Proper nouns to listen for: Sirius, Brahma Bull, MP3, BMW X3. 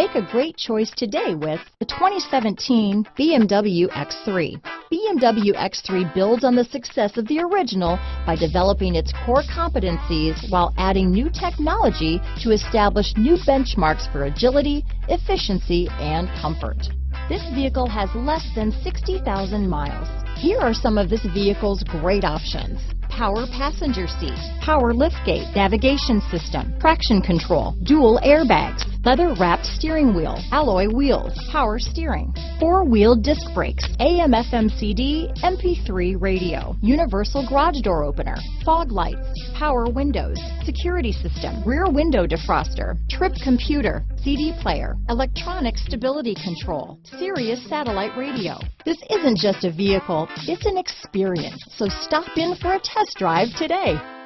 Make a great choice today with the 2017 BMW X3. BMW X3 builds on the success of the original by developing its core competencies while adding new technology to establish new benchmarks for agility, efficiency, and comfort. This vehicle has less than 60,000 miles. Here are some of this vehicle's great options: power passenger seat, power liftgate, navigation system, traction control, dual airbags, leather-wrapped steering wheel, alloy wheels, power steering, four-wheel disc brakes, AM/FM CD, MP3 radio, universal garage door opener, fog lights, power windows, security system, rear window defroster, trip computer, CD player, electronic stability control, Sirius satellite radio. This isn't just a vehicle, it's an experience, so stop in for a test drive today.